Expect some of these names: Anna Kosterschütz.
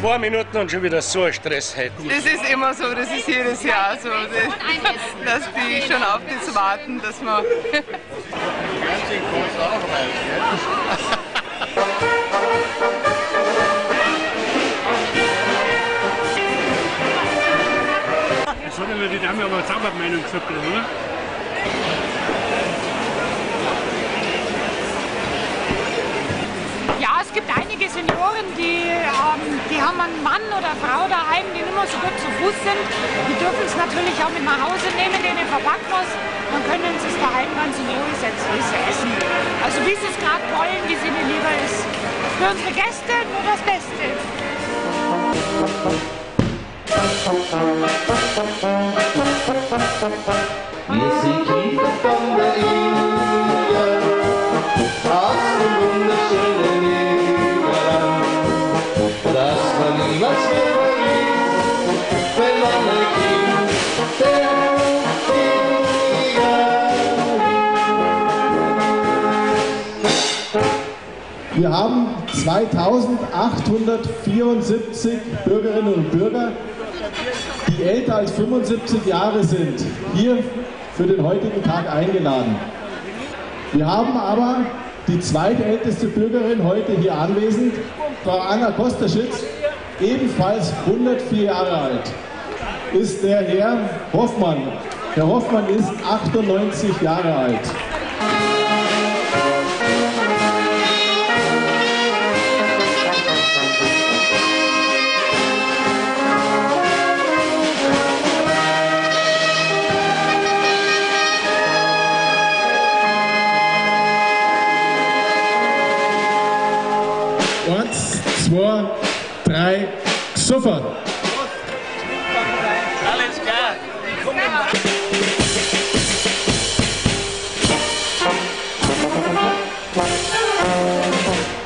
2 Minuten und schon wieder so ein Stress hätten. Das ist immer so, das ist jedes Jahr so, dass die schon auf das warten, dass man... Sondern wir die Dame aber Zaubermeinung gesagt, oder? Ja, es gibt einige Senioren, die haben einen Mann oder eine Frau daheim, die nicht mehr so gut zu Fuß sind. Die dürfen es natürlich auch mit nach Hause nehmen, denen verpacken muss. Dann können sie es daheim ganz in Ruhe essen. Also wie sie es gerade wollen, wie es ihnen lieber ist. Für unsere Gäste nur das Beste. Wir sind Kinder von Berlin, aus dem wunderschönen Leben, das man niemals mehr vergisst, wenn man ein Kind der Liebe ist. Wir haben 2874 Bürgerinnen und Bürger, die älter als 75 Jahre sind, hier für den heutigen Tag eingeladen. Wir haben aber die zweitälteste Bürgerin heute hier anwesend, Frau Anna Kosterschütz, ebenfalls 104 Jahre alt, ist der Herr Hoffmann. Herr Hoffmann ist 98 Jahre alt. Eins, zwei, drei, sofort! Alles klar! Komm.